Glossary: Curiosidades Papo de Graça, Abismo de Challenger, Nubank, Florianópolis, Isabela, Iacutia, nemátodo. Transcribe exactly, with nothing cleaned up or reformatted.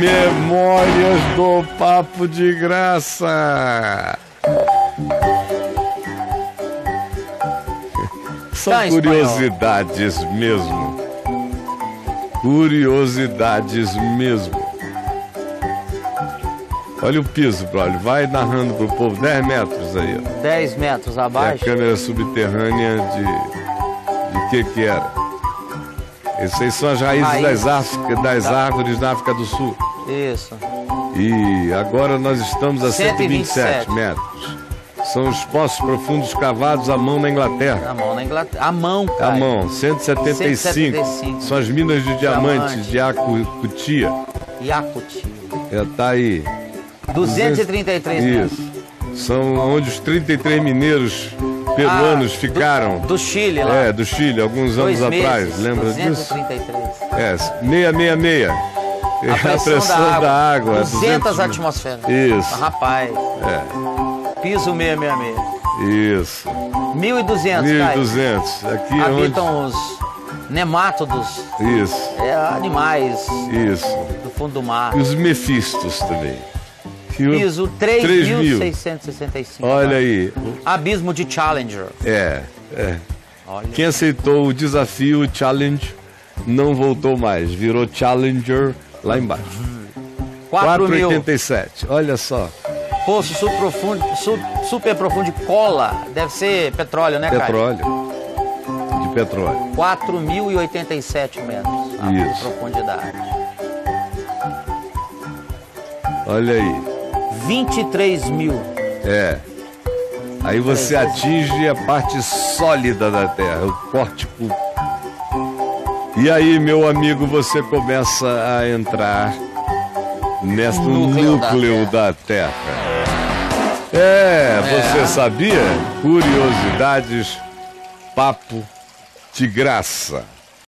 Memórias do Papo de Graça. São tá curiosidades espanhol. mesmo. Curiosidades mesmo. Olha o piso, brother. Vai narrando pro povo. dez metros aí, ó. dez metros abaixo. É a câmera subterrânea de... De que que era? Essas são as raízes Raiz. das, África, das tá. árvores da África do Sul. Isso. E agora nós estamos a cento e vinte e sete metros. São os poços profundos cavados à mão na Inglaterra. À mão na Inglaterra. À mão, cara. À mão. cento e setenta e cinco. cento e setenta e cinco. São as minas de diamantes Diamante. de Iacutia. Iacutia. É, tá aí. duzentos e trinta e três metros. Isso. São onde os trinta e três mineiros... peruanos ah, ficaram. Do, do Chile, lá. É, do Chile, alguns Dois anos meses, atrás, lembra disso? É, seiscentos e sessenta e seis. A pressão, a pressão da, água, da água. duzentas atmosferas. Isso. Rapaz. É. Piso seiscentos e sessenta e seis. Isso. mil e duzentos. mil e duzentos. Aqui habitam é onde... os nemátodos. Isso. É, animais. Isso. Do fundo do mar. E os mefistos também. Piso três mil seiscentos e sessenta e cinco. Olha aí. Abismo de Challenger. É, é. Olha. Quem aceitou o desafio Challenge não voltou mais. Virou Challenger lá embaixo. quatro mil e oitenta e sete. Olha só. Poço super profundo de cola. Deve ser petróleo, né, cara? Petróleo. De petróleo. quatro mil e oitenta e sete metros. Isso. Profundidade. Olha aí. vinte e três mil. É. Aí você atinge a parte sólida da terra, o pórtico. E aí, meu amigo, você começa a entrar nesse núcleo, núcleo da, terra. da terra. É, você é. sabia? Curiosidades, papo de graça.